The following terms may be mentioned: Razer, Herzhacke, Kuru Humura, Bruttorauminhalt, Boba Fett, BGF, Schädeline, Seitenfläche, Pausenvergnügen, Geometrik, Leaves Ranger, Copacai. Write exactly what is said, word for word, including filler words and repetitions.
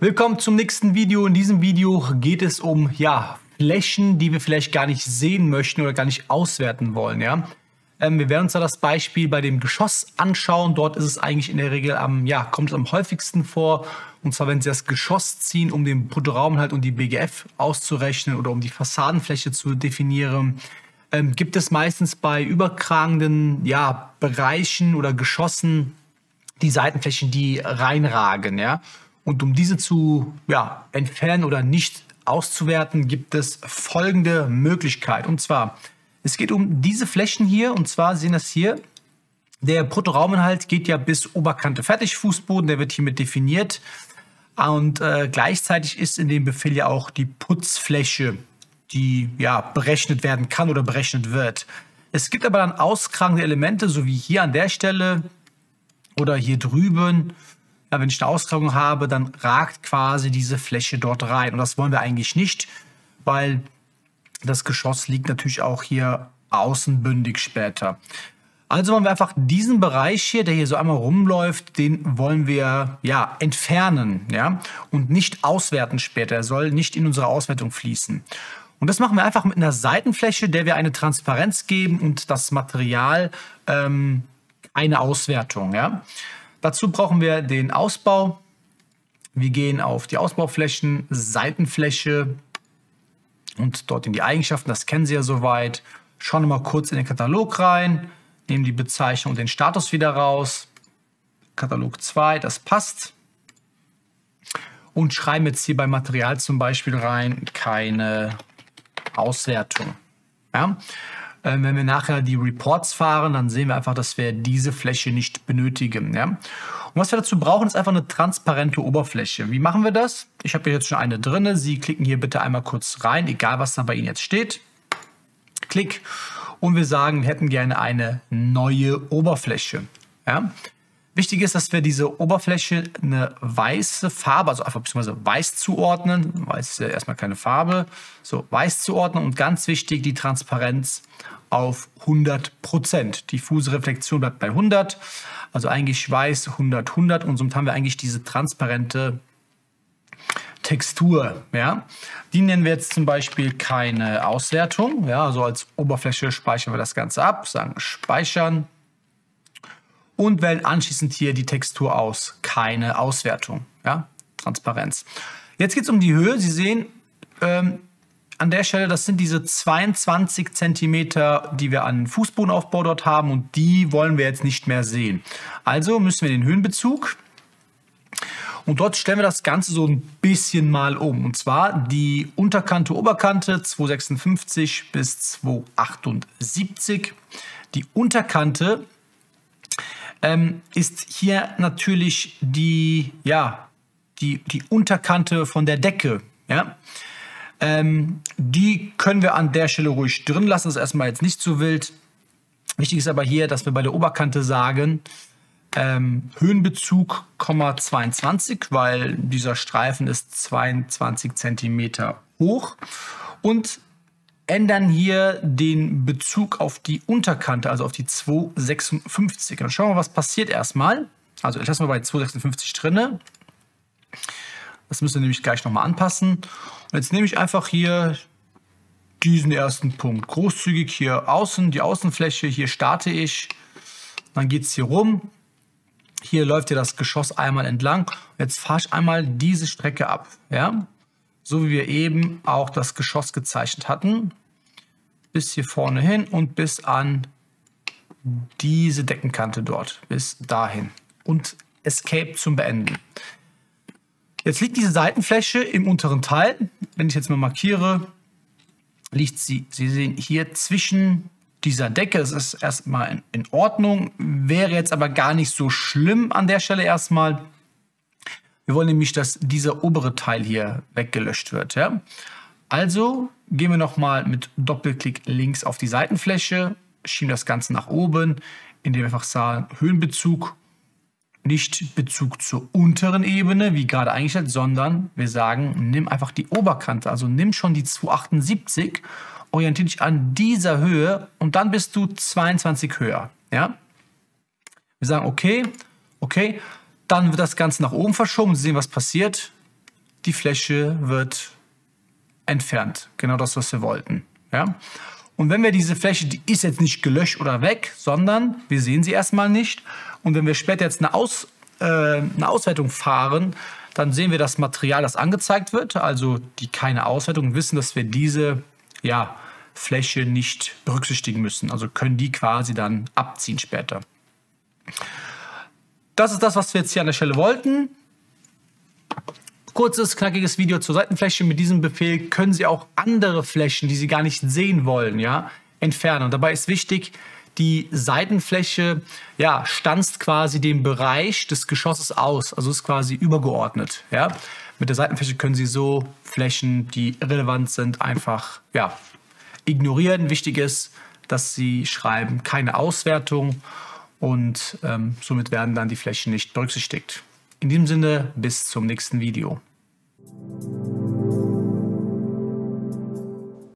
Willkommen zum nächsten Video. In diesem Video geht es um ja, Flächen, die wir vielleicht gar nicht sehen möchten oder gar nicht auswerten wollen. Ja? Ähm, wir werden uns da das Beispiel bei dem Geschoss anschauen. Dort ist es eigentlich in der Regel am, ja, kommt es am häufigsten vor. Und zwar, wenn Sie das Geschoss ziehen, um den Bruttoraumhalt und die B G F auszurechnen oder um die Fassadenfläche zu definieren. Ähm, gibt es meistens bei überkragenden ja, Bereichen oder Geschossen die Seitenflächen, die reinragen. Ja? Und um diese zu ja, entfernen oder nicht auszuwerten, gibt es folgende Möglichkeit. Und zwar, es geht um diese Flächen hier. Und zwar sehen wir das hier. Der Bruttorauminhalt geht ja bis Oberkante Fertigfußboden. Der wird hiermit definiert. Und äh, gleichzeitig ist in dem Befehl ja auch die Putzfläche, die ja, berechnet werden kann oder berechnet wird. Es gibt aber dann auskragende Elemente, so wie hier an der Stelle oder hier drüben. Ja, wenn ich eine Auskragung habe, dann ragt quasi diese Fläche dort rein. Und das wollen wir eigentlich nicht, weil das Geschoss liegt natürlich auch hier außenbündig später. Also wollen wir einfach diesen Bereich hier, der hier so einmal rumläuft, den wollen wir ja, entfernen, ja, und nicht auswerten später. Er soll nicht in unsere Auswertung fließen. Und das machen wir einfach mit einer Seitenfläche, der wir eine Transparenz geben und das Material ähm, eine Auswertung, ja. Dazu brauchen wir den Ausbau. Wir gehen auf die Ausbauflächen, Seitenfläche und dort in die Eigenschaften. Das kennen Sie ja soweit. Schauen wir mal kurz in den Katalog rein, nehmen die Bezeichnung und den Status wieder raus. Katalog zwei, das passt. Und schreiben jetzt hier beim Material zum Beispiel rein, keine Auswertung. Ja? Wenn wir nachher die Reports fahren, dann sehen wir einfach, dass wir diese Fläche nicht benötigen. Ja? Und was wir dazu brauchen, ist einfach eine transparente Oberfläche. Wie machen wir das? Ich habe hier jetzt schon eine drin. Sie klicken hier bitte einmal kurz rein, egal was da bei Ihnen jetzt steht. Klick. Und wir sagen, wir hätten gerne eine neue Oberfläche. Ja? Wichtig ist, dass wir diese Oberfläche eine weiße Farbe, also einfach beziehungsweise weiß zuordnen. Weiß ist ja erstmal keine Farbe. So, weiß zuordnen und ganz wichtig, die Transparenz auf hundert Prozent. Diffuse Reflexion bleibt bei hundert. Also eigentlich weiß, hundert, hundert. Und somit haben wir eigentlich diese transparente Textur. Ja? Die nennen wir jetzt zum Beispiel keine Auswertung. Ja? Also als Oberfläche speichern wir das Ganze ab. Sagen Speichern. Und wählen anschließend hier die Textur aus. Keine Auswertung. Ja? Transparenz. Jetzt geht es um die Höhe. Sie sehen ähm, an der Stelle, das sind diese zweiundzwanzig Zentimeter, die wir an Fußbodenaufbau dort haben. Und die wollen wir jetzt nicht mehr sehen. Also müssen wir den Höhenbezug. Und dort stellen wir das Ganze so ein bisschen mal um. Und zwar die Unterkante, Oberkante zweihundertsechsundfünfzig bis zweihundertachtundsiebzig. Die Unterkante Ähm, ist hier natürlich die, ja, die, die Unterkante von der Decke. Ja? Ähm, die können wir an der Stelle ruhig drin lassen, das ist erstmal jetzt nicht so wild. Wichtig ist aber hier, dass wir bei der Oberkante sagen, ähm, Höhenbezug, zweiundzwanzig, weil dieser Streifen ist zweiundzwanzig Zentimeter hoch. Und ändern hier den Bezug auf die Unterkante, also auf die zweihundertsechsundfünfzig. Dann schauen wir mal, was passiert erstmal. Also lassen wir bei zweihundertsechsundfünfzig drin. Das müssen wir nämlich gleich nochmal anpassen. Und jetzt nehme ich einfach hier diesen ersten Punkt. Großzügig hier außen, die Außenfläche, hier starte ich. Dann geht es hier rum. Hier läuft ja das Geschoss einmal entlang. Jetzt fahre ich einmal diese Strecke ab. Ja? So wie wir eben auch das Geschoss gezeichnet hatten, bis hier vorne hin und bis an diese Deckenkante dort, bis dahin. Und Escape zum Beenden. Jetzt liegt diese Seitenfläche im unteren Teil. Wenn ich jetzt mal markiere, liegt sie, Sie sehen hier zwischen dieser Decke. Es ist erstmal in Ordnung, wäre jetzt aber gar nicht so schlimm an der Stelle erstmal. Wir wollen nämlich, dass dieser obere Teil hier weggelöscht wird. Ja? Also gehen wir nochmal mit Doppelklick links auf die Seitenfläche, schieben das Ganze nach oben, indem wir einfach sagen, Höhenbezug, nicht Bezug zur unteren Ebene, wie gerade eingestellt, sondern wir sagen, nimm einfach die Oberkante, also nimm schon die zweihundertachtundsiebzig, orientiere dich an dieser Höhe und dann bist du zweiundzwanzig höher. Ja? Wir sagen, okay, okay. Dann wird das Ganze nach oben verschoben. Sie sehen, was passiert. die Fläche wird entfernt. Genau das, was wir wollten. Ja? Und wenn wir diese Fläche, die ist jetzt nicht gelöscht oder weg, sondern wir sehen sie erstmal nicht. Und wenn wir später jetzt eine, Aus, äh, eine Auswertung fahren, dann sehen wir das Material, das angezeigt wird. Also die keine Auswertung, wissen, dass wir diese ja, Fläche nicht berücksichtigen müssen. Also können die quasi dann abziehen später. Das ist das, was wir jetzt hier an der Stelle wollten. Kurzes, knackiges Video zur Seitenfläche. Mit diesem Befehl können Sie auch andere Flächen, die Sie gar nicht sehen wollen, ja, entfernen. Und dabei ist wichtig, die Seitenfläche ja, stanzt quasi den Bereich des Geschosses aus. Also ist quasi übergeordnet. Ja. Mit der Seitenfläche können Sie so Flächen, die irrelevant sind, einfach ja, ignorieren. Wichtig ist, dass Sie schreiben, keine Auswertung. Und ähm, somit werden dann die Flächen nicht berücksichtigt. In diesem Sinne, bis zum nächsten Video.